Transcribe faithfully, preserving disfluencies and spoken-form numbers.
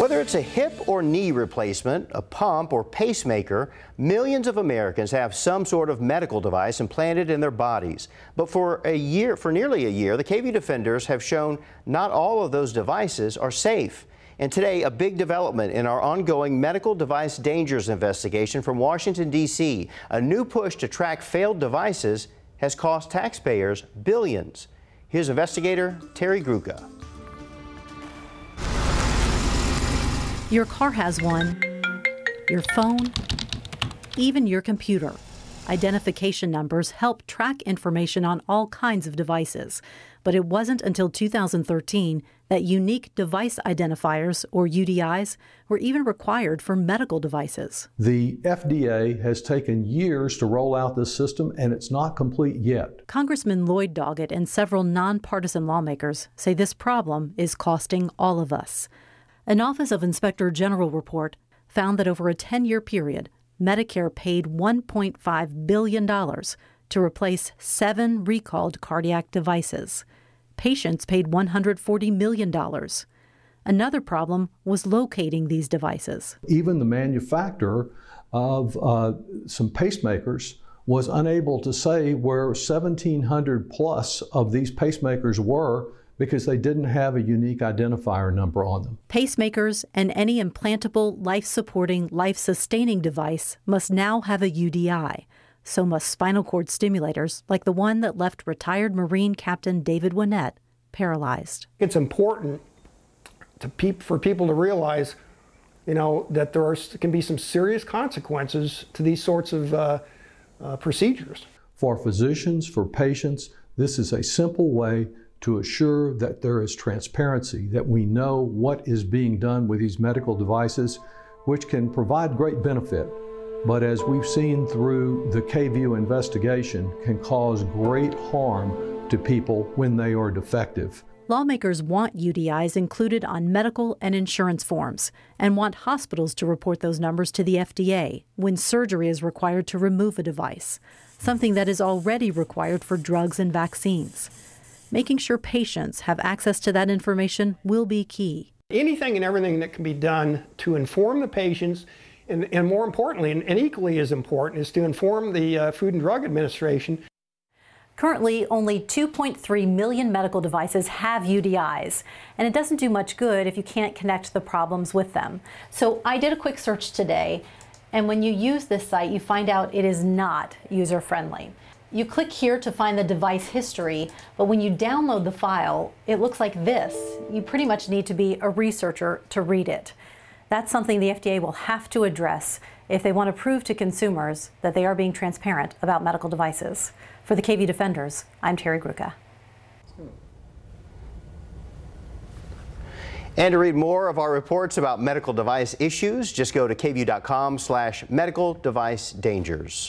Whether it's a hip or knee replacement, a pump or pacemaker, millions of Americans have some sort of medical device implanted in their bodies. But for a year, for nearly a year, the K V U E defenders have shown not all of those devices are safe. And today, a big development in our ongoing medical device dangers investigation from Washington, D C A new push to track failed devices has cost taxpayers billions. Here's investigator Terry Gruca. Your car has one, your phone, even your computer. Identification numbers help track information on all kinds of devices. But it wasn't until two thousand thirteen that unique device identifiers, or U D Is, were even required for medical devices. The F D A has taken years to roll out this system, and it's not complete yet. Congressman Lloyd Doggett and several nonpartisan lawmakers say this problem is costing all of us. An Office of Inspector General report found that over a ten-year period, Medicare paid one point five billion dollars to replace seven recalled cardiac devices. Patients paid one hundred forty million dollars. Another problem was locating these devices. Even the manufacturer of uh, some pacemakers was unable to say where seventeen hundred plus of these pacemakers were, because they didn't have a unique identifier number on them. Pacemakers and any implantable, life-supporting, life-sustaining device must now have a U D I. So must spinal cord stimulators, like the one that left retired Marine Captain David Winnett paralyzed. It's important to pe- for people to realize, you know, that there are, can be some serious consequences to these sorts of uh, uh, procedures. For physicians, for patients, this is a simple way to assure that there is transparency, that we know what is being done with these medical devices, which can provide great benefit, but as we've seen through the K V U E investigation, can cause great harm to people when they are defective. Lawmakers want U D Is included on medical and insurance forms, and want hospitals to report those numbers to the F D A when surgery is required to remove a device, something that is already required for drugs and vaccines. Making sure patients have access to that information will be key. Anything and everything that can be done to inform the patients, and, and more importantly, and, and equally as important, is to inform the uh, Food and Drug Administration. Currently, only two point three million medical devices have U D Is, and it doesn't do much good if you can't connect the problems with them. So I did a quick search today, and when you use this site, you find out it is not user-friendly. You click here to find the device history, but when you download the file, it looks like this. You pretty much need to be a researcher to read it. That's something the F D A will have to address if they want to prove to consumers that they are being transparent about medical devices. For the K V U E Defenders, I'm Terry Gruca. And to read more of our reports about medical device issues, just go to k v u dot com slash medical device dangers.